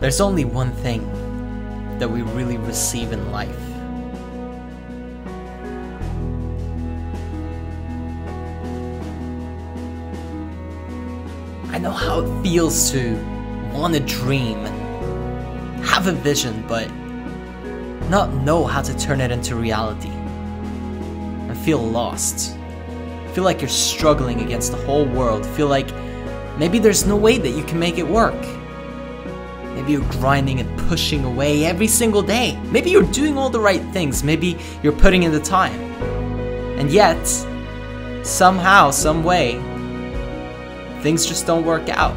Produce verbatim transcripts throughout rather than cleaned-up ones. There's only one thing that we really receive in life. I know how it feels to want to dream, have a vision, but not know how to turn it into reality, and feel lost. Feel like you're struggling against the whole world. Feel like maybe there's no way that you can make it work. Maybe you're grinding and pushing away every single day. Maybe you're doing all the right things. Maybe you're putting in the time. And yet, somehow, some way, things just don't work out.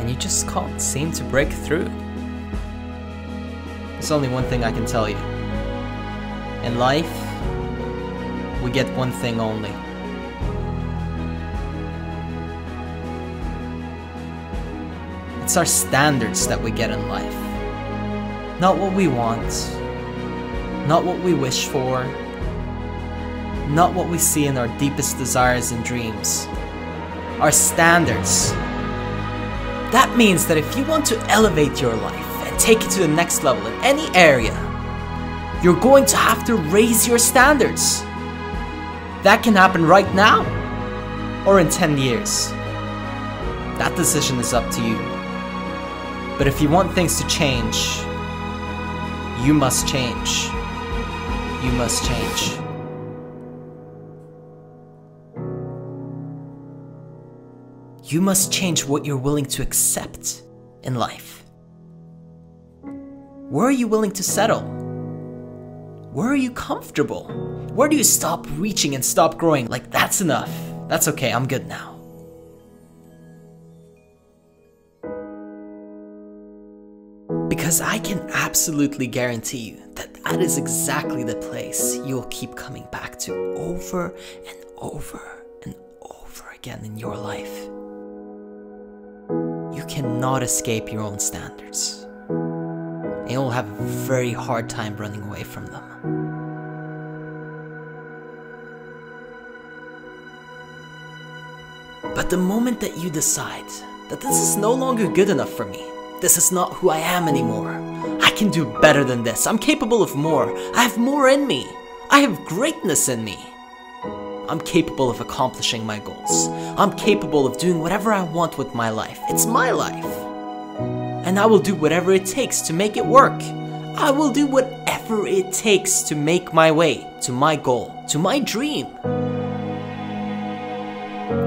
And you just can't seem to break through. There's only one thing I can tell you. In life, we get one thing only. It's our standards that we get in life. Not what we want, not what we wish for, not what we see in our deepest desires and dreams. Our standards. That means that if you want to elevate your life and take it to the next level in any area, you're going to have to raise your standards. That can happen right now or in ten years. That decision is up to you. But if you want things to change, you must change. You must change. You must change what you're willing to accept in life. Where are you willing to settle? Where are you comfortable? Where do you stop reaching and stop growing? Like, that's enough. That's okay, I'm good now. Because I can absolutely guarantee you that that is exactly the place you'll keep coming back to over and over and over again in your life. You cannot escape your own standards. And you'll have a very hard time running away from them. But the moment that you decide that this is no longer good enough for me, this is not who I am anymore. I can do better than this. I'm capable of more. I have more in me. I have greatness in me. I'm capable of accomplishing my goals. I'm capable of doing whatever I want with my life. It's my life. And I will do whatever it takes to make it work. I will do whatever it takes to make my way to my goal, to my dream.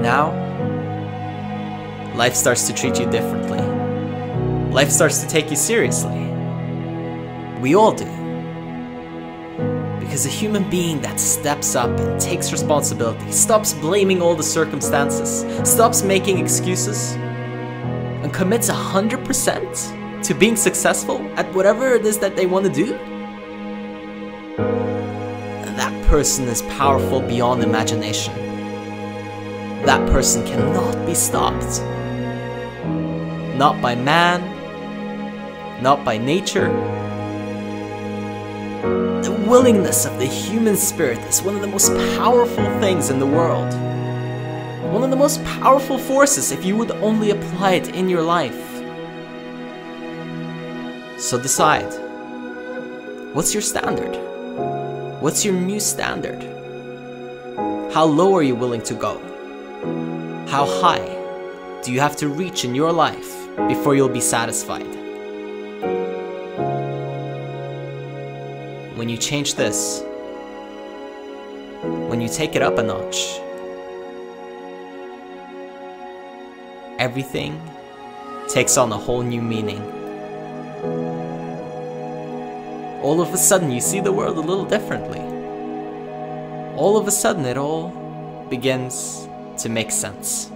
Now, life starts to treat you differently. Life starts to take you seriously. We all do. Because a human being that steps up and takes responsibility, stops blaming all the circumstances, stops making excuses, and commits one hundred percent to being successful at whatever it is that they want to do, and that person is powerful beyond imagination. That person cannot be stopped. Not by man, not by nature. The willingness of the human spirit is one of the most powerful things in the world. One of the most powerful forces if you would only apply it in your life. So decide. What's your standard? What's your new standard? How low are you willing to go? How high do you have to reach in your life before you'll be satisfied? When you change this, when you take it up a notch, everything takes on a whole new meaning. All of a sudden, you see the world a little differently. All of a sudden, it all begins to make sense.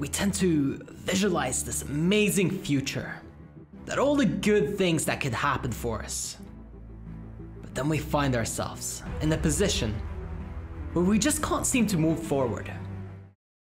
We tend to visualize this amazing future, that all the good things that could happen for us. But then we find ourselves in a position where we just can't seem to move forward.